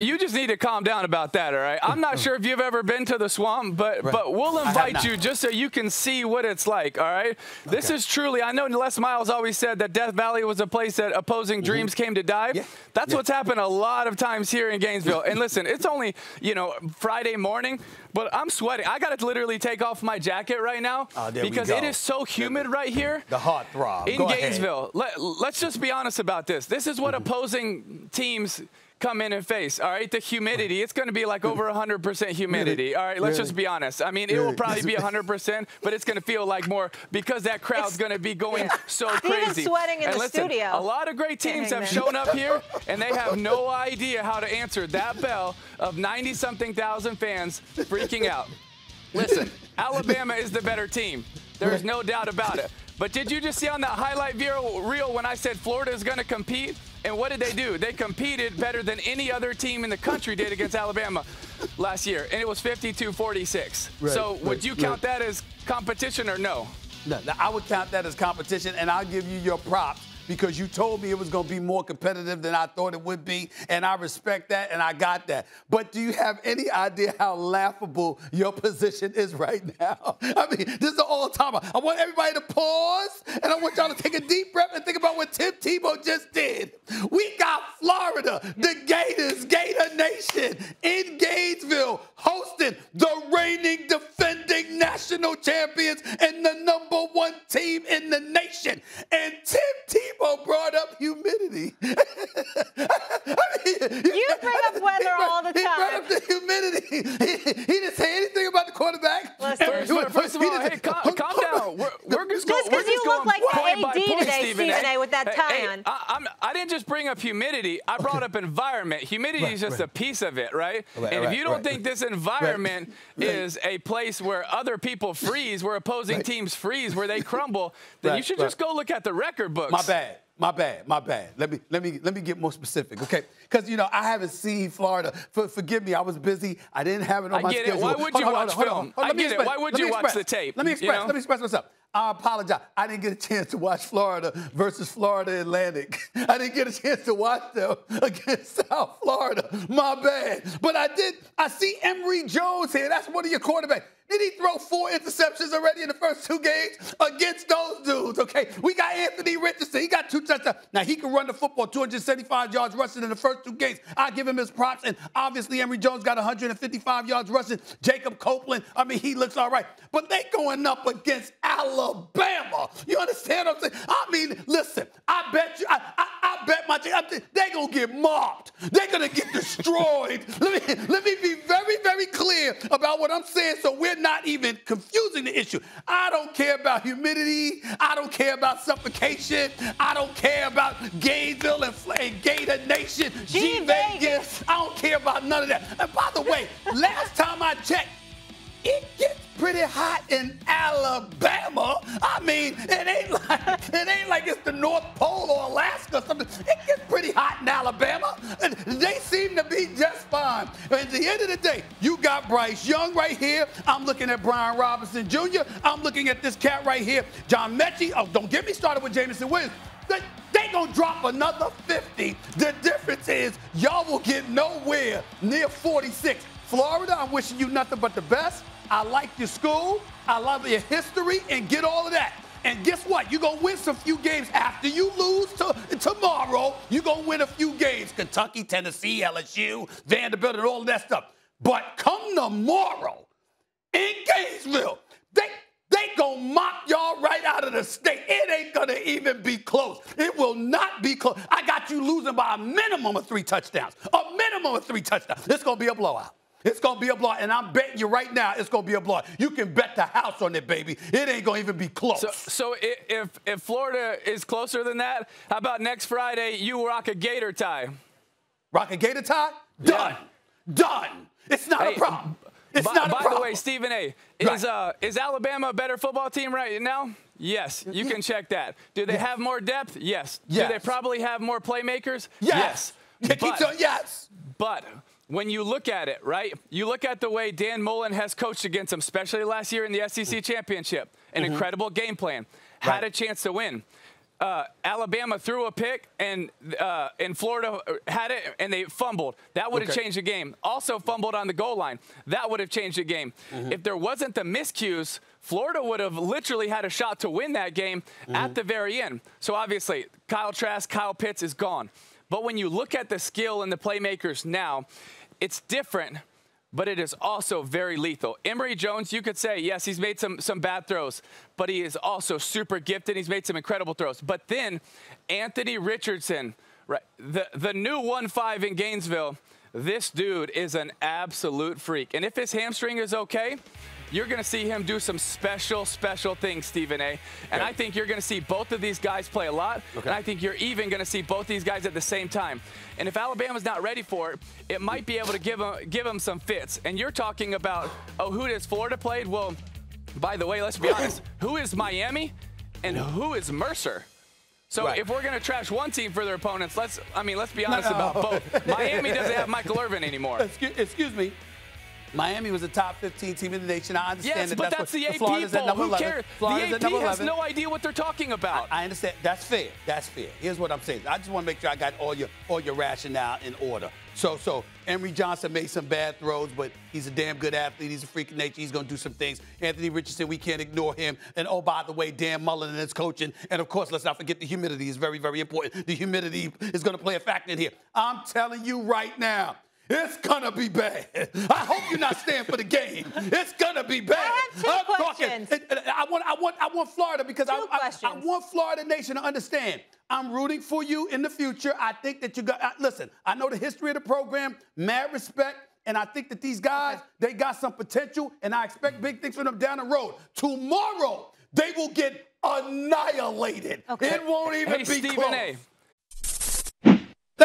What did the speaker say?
You just need to calm down about that, all right? I'm not sure if you've ever been to the swamp, but we'll invite you just so you can see what it's like, all right? Okay. This is truly, I know Les Miles always said that Death Valley was a place that opposing dreams came to die. Yeah. That's what's happened a lot of times here in Gainesville. And listen, it's only, you know, Friday morning, but I'm sweating. I got to literally take off my jacket right now because it is so humid right here. The heart throb. In Gainesville. Let's just be honest about this. This is what opposing teams come in and face, all right? The humidity, it's going to be like over 100% humidity, all right? Let's just be honest. I mean, it will probably be 100%, but it's going to feel like more because that crowd's going to be going so crazy. Even sweating in the studio. A lot of great teams have shown up here, and they have no idea how to answer that bell of 90-something thousand fans freaking out. Listen, Alabama is the better team. There's no doubt about it. But did you just see on that highlight reel when I said Florida is going to compete? And what did they do? They competed better than any other team in the country did against Alabama last year. And it was 52-46. So would you count that as competition or no? No, I would count that as competition, and I'll give you your props because you told me it was going to be more competitive than I thought it would be, and I respect that, and I got that. But do you have any idea how laughable your position is right now? I mean, this is an all-timer. I want everybody to pause, and I want y'all to take a deep breath and think about what Tim Tebow just did. We got Florida, the Gators, Gator Nation, in Gainesville, hosting the reigning, defending national champions and the #1 team in the nation. And Tim Tebow brought up humidity. I mean, you bring up weather all the time. He brought up the humidity. He didn't say anything about the quarterback. First of all, hey, calm down. We're just going point by point, Stephen A. Just because you look like the AD today, Stephen A., with that tie on. I didn't just bring up humidity. I brought up environment. Humidity is just a piece of it, right? And if you don't think this environment is a place where other people freeze, where opposing teams freeze, where they crumble, then you should just go look at the record books. My bad. My bad, my bad. Let me get more specific, okay? Because, you know, I haven't seen Florida. Forgive me, I was busy. I didn't have it on my schedule. I get it. Why would you watch film? I get it. Why would you watch the tape? Let me express. Let me express what's up. I apologize. I didn't get a chance to watch Florida versus Florida Atlantic. I didn't get a chance to watch them against South Florida. My bad. But I did. I see Emory Jones here. That's one of your quarterbacks. Did he throw 4 interceptions already in the first 2 games against those dudes, okay? We got Anthony Richardson. He got 2 touchdowns. Now, he can run the football 275 yards rushing in the first 2 games. I give him his props, and obviously Emory Jones got 155 yards rushing. Jacob Copeland, I mean, he looks all right. But they going up against Alabama. You understand what I'm saying? I mean, listen, I bet you, I bet my team, they're going to get mobbed. They're going to get destroyed. Let me be very, very clear about what I'm saying so we're not even confusing the issue. I don't care about humidity. I don't care about suffocation. I don't care about Gainesville and Gator Nation. G-Vegas. I don't care about none of that. And by the way, last time I checked, it gets pretty hot in Alabama. I mean, it ain't like it's the North Pole or Alaska or something. It gets pretty hot in Alabama, and they seem to be just fine. At the end of the day, you got Bryce Young right here. I'm looking at Brian Robinson Jr. I'm looking at this cat right here, John Mechie. Oh, don't get me started with Jameson Williams. They gonna drop another 50. The difference is y'all will get nowhere near 46. Florida, I'm wishing you nothing but the best. I like your school, I love your history, and get all of that. And guess what? You're going to win some few games after you lose tomorrow. You're going to win a few games. Kentucky, Tennessee, LSU, Vanderbilt, and all of that stuff. But come tomorrow in Gainesville, they gonna mock y'all right out of the state. It ain't gonna even be close. It will not be close. I got you losing by a minimum of 3 touchdowns. A minimum of 3 touchdowns. It's gonna be a blowout. It's going to be a blowout, and I'm betting you right now it's going to be a blowout. You can bet the house on it, baby. It ain't going to even be close. So if Florida is closer than that, how about next Friday you rock a Gator tie? Rock a Gator tie? Done. Yeah. Done. It's not a problem. It's not a problem. By the way, Stephen A., is Alabama a better football team right now? Yes, you can check that. Do they have more depth? Yes. Do they probably have more playmakers? Yes. But when you look at it, right, you look at the way Dan Mullen has coached against them, especially last year in the SEC Championship, an incredible game plan, had a chance to win. Alabama threw a pick and Florida had it and they fumbled. That would have changed the game. Also fumbled on the goal line. That would have changed the game. Mm-hmm. If there wasn't the miscues, Florida would have literally had a shot to win that game at the very end. So obviously, Kyle Trask, Kyle Pitts is gone. But when you look at the skill and the playmakers now, it's different, but it is also very lethal. Emory Jones, you could say, yes, he's made some bad throws, but he is also super gifted. He's made some incredible throws. But then Anthony Richardson, right, the new 1-5 in Gainesville, this dude is an absolute freak. And if his hamstring is okay, you're going to see him do some special, special things, Stephen A. And I think you're going to see both of these guys play a lot. And I think you're even going to see both these guys at the same time. And if Alabama's not ready for it, it might be able to give them some fits. And you're talking about, oh, who does Florida play? Well, by the way, let's be honest. Who is Miami and who is Mercer? So if we're going to trash one team for their opponents, let's be honest about both. Miami doesn't have Michael Irvin anymore. Excuse me. Miami was a top 15 team in the nation. I understand that. Yes, but that's the AP poll. Who cares? Florida's the AP has no idea what they're talking about. I understand. That's fair. That's fair. Here's what I'm saying. I just want to make sure I got all your rationale in order. So Emory Johnson made some bad throws, but he's a damn good athlete. He's a freak of nature. He's going to do some things. Anthony Richardson, we can't ignore him. And, oh, by the way, Dan Mullen and his coaching. And, of course, let's not forget the humidity is very, very important. The humidity is going to play a factor in here. I'm telling you right now. It's gonna be bad. I hope you're not staying for the game. It's gonna be bad. I have two questions. I want Florida because I want Florida Nation to understand. I'm rooting for you in the future. I think that you got. Listen, I know the history of the program. Mad respect. And I think that these guys, they got some potential, and I expect big things from them down the road. Tomorrow, they will get annihilated. It won't even be close.